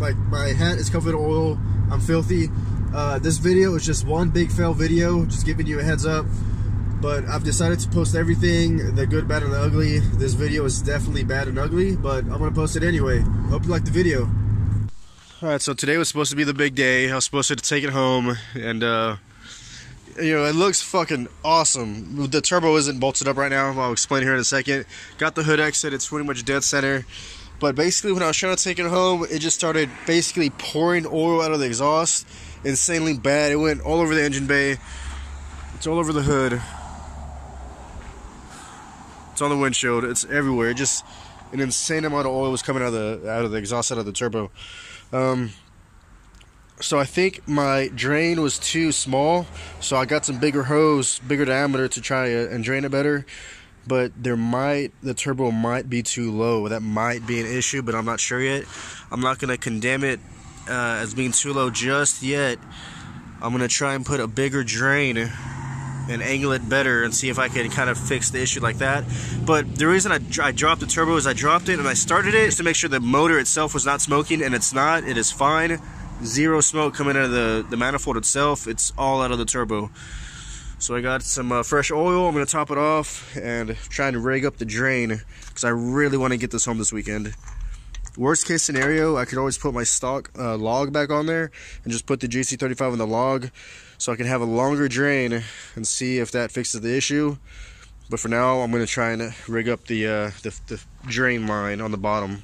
my hat is covered in oil. I'm filthy. This video is just one big fail video, just giving you a heads up. But I've decided to post everything, the good, bad, and the ugly. This video is definitely bad and ugly, but I'm gonna post it anyway. Hope you liked the video. Alright, so today was supposed to be the big day. I was supposed to take it home, and you know, it looks fucking awesome. The turbo isn't bolted up right now, I'll explain here in a second. Got the hood exit, it's pretty much dead center. But basically when I was trying to take it home, it just started basically pouring oil out of the exhaust. Insanely bad, it went all over the engine bay. It's all over the hood. It's on the windshield, it's everywhere. Just an insane amount of oil was coming out of the exhaust, out of the turbo. So I think my drain was too small, so I got some bigger hose, bigger diameter to try and drain it better. But the turbo might be too low. That might be an issue, but I'm not sure yet. I'm not gonna condemn it as being too low just yet. I'm gonna try and put a bigger drain and angle it better and see if I can kind of fix the issue like that. But the reason I dropped the turbo is I dropped it and I started it to make sure the motor itself was not smoking, and it's not. It is fine. Zero smoke coming out of the manifold itself. It's all out of the turbo. So I got some fresh oil. I'm going to top it off and trying to rig up the drain because I really want to get this home this weekend. Worst case scenario, I could always put my stock log back on there and just put the GC35 on the log so I can have a longer drain and see if that fixes the issue. But for now, I'm going to try and rig up the drain line on the bottom.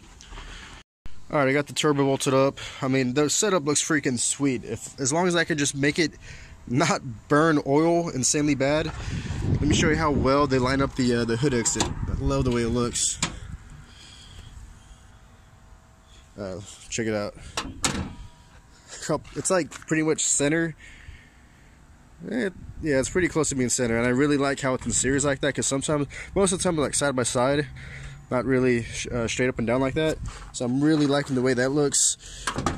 Alright, I got the turbo bolted up. I mean, the setup looks freaking sweet. As long as I can just make it not burn oil insanely bad. Let me show you how well they line up the hood exit. I love the way it looks. Check it out. It's like pretty much center. Yeah, it's pretty close to being center, and I really like how it's in series like that, because sometimes, most of the time, like side by side. Not really straight up and down like that. So I'm really liking the way that looks.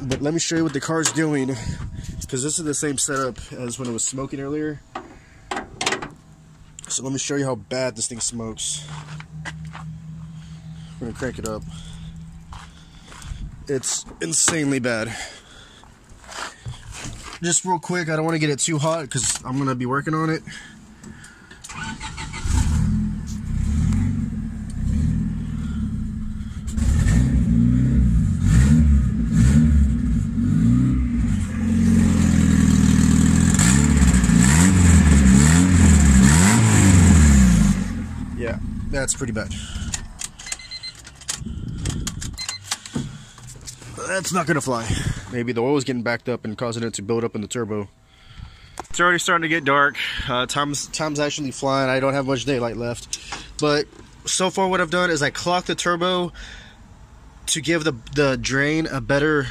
But let me show you what the car's doing, because this is the same setup as when it was smoking earlier. So let me show you how bad this thing smokes. We're gonna crank it up. It's insanely bad. Just real quick, I don't want to get it too hot because I'm gonna be working on it. That's pretty bad. That's not gonna fly. Maybe the oil is getting backed up and causing it to build up in the turbo. It's already starting to get dark. Time's actually flying. I don't have much daylight left. But so far what I've done is I clocked the turbo to give the drain a better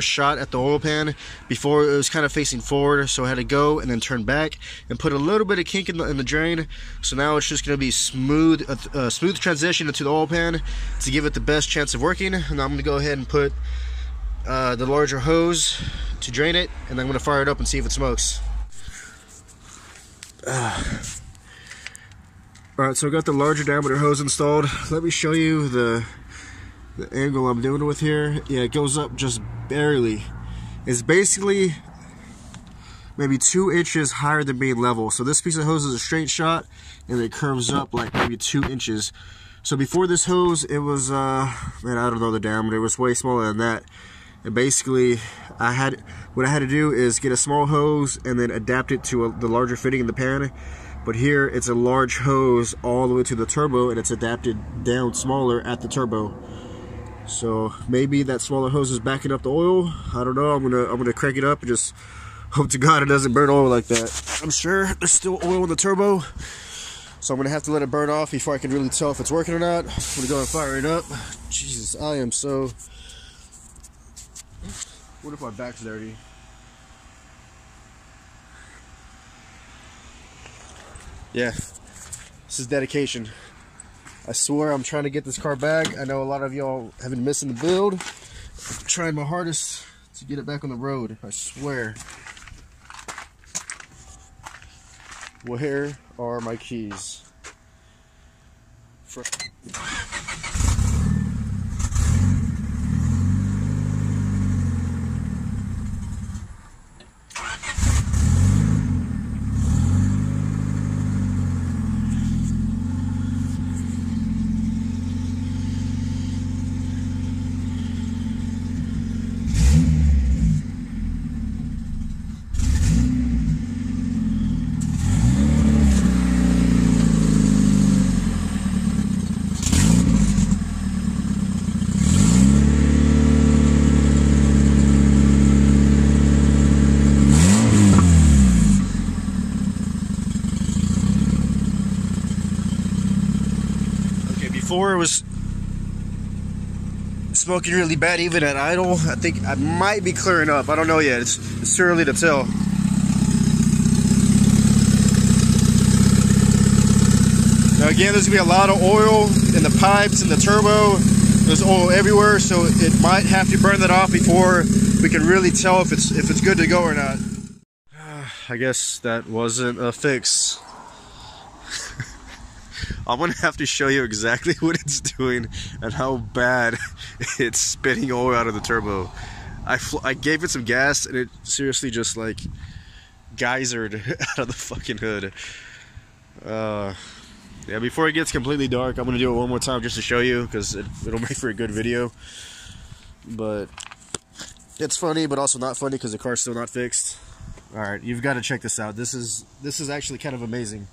shot at the oil pan. Before it was kind of facing forward, so I had to go and then turn back and put a little bit of kink in the drain. So now it's just going to be smooth, smooth transition into the oil pan to give it the best chance of working. And I'm going to go ahead and put the larger hose to drain it, and I'm going to fire it up and see if it smokes. Alright, so I got the larger diameter hose installed. Let me show you the angle I'm doing with here. Yeah, it goes up just barely. It's basically maybe 2 inches higher than being level. So this piece of hose is a straight shot, and it curves up like maybe 2 inches. So before this hose, it was man, I don't know the diameter. It was way smaller than that. And basically, what I had to do is get a small hose and then adapt it to the larger fitting in the pan. But here, it's a large hose all the way to the turbo, and it's adapted down smaller at the turbo. So maybe that smaller hose is backing up the oil. I don't know. I'm gonna crank it up and just hope to God it doesn't burn oil like that. I'm sure there's still oil in the turbo, so I'm gonna have to let it burn off before I can really tell if it's working or not. I'm gonna go and fire it up. Jesus, I am so. What if my back's dirty? Yeah, this is dedication. I swear I'm trying to get this car back. I know a lot of y'all have been missing the build. I'm trying my hardest to get it back on the road. I swear. Where are my keys? before it was smoking really bad even at idle. I think I might be clearing up. I don't know yet. It's too early to tell. Now again, there's going to be a lot of oil in the pipes and the turbo. There's oil everywhere, so it might have to burn that off before we can really tell if it's good to go or not. I guess that wasn't a fix. I'm gonna have to show you exactly what it's doing and how bad it's spitting oil out of the turbo. I gave it some gas and it seriously just like geysered out of the fucking hood. Yeah, before it gets completely dark, I'm gonna do it one more time just to show you because it'll make for a good video. But it's funny, but also not funny because the car's still not fixed. All right, you've got to check this out. This is actually kind of amazing.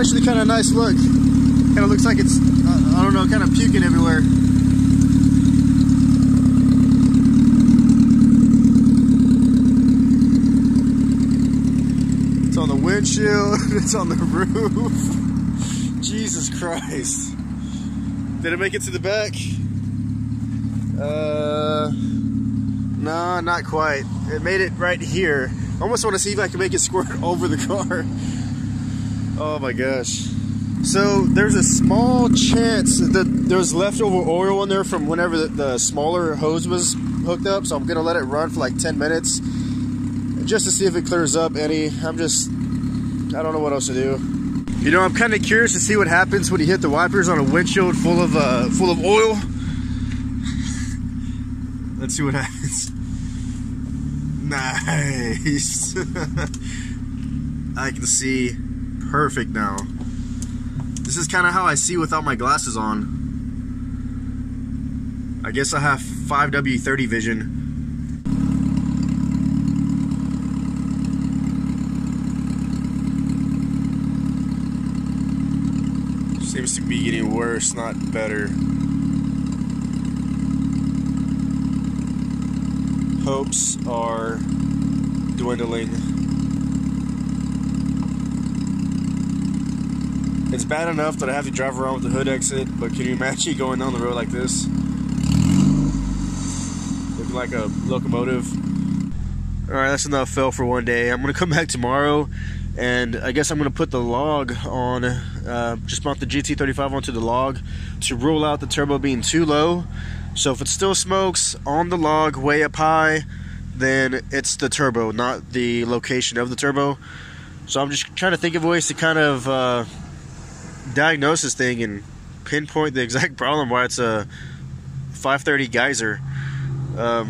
Actually kind of nice look. Kind of looks like it's, I don't know, kind of puking everywhere. It's on the windshield, it's on the roof. Jesus Christ. Did it make it to the back? No, not quite. It made it right here. I almost want to see if I can make it squirt over the car. Oh my gosh. So there's a small chance that there's leftover oil in there from whenever the smaller hose was hooked up. So I'm going to let it run for like 10 minutes just to see if it clears up any. I don't know what else to do. You know, I'm kind of curious to see what happens when you hit the wipers on a windshield full of oil. Let's see what happens. Nice. I can see. Perfect now. This is kind of how I see without my glasses on. I guess I have 5W30 vision. Seems to be getting worse, not better. Hopes are dwindling. It's bad enough that I have to drive around with the hood exit, but can you imagine going down the road like this? Looking like a locomotive. Alright, that's enough fail for one day. I'm going to come back tomorrow, and I guess I'm going to put the log on, just mount the GT35 onto the log to rule out the turbo being too low. So if it still smokes on the log way up high, then it's the turbo, not the location of the turbo. So I'm just trying to think of ways to kind of... diagnose this thing and pinpoint the exact problem why it's a 530 geyser. But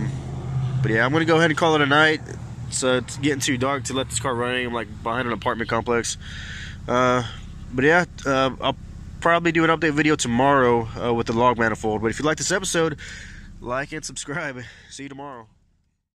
yeah, I'm gonna go ahead and call it a night. It's getting too dark to let this car running. I'm like behind an apartment complex. But yeah, I'll probably do an update video tomorrow with the log manifold. But if you like this episode, like and subscribe. See you tomorrow.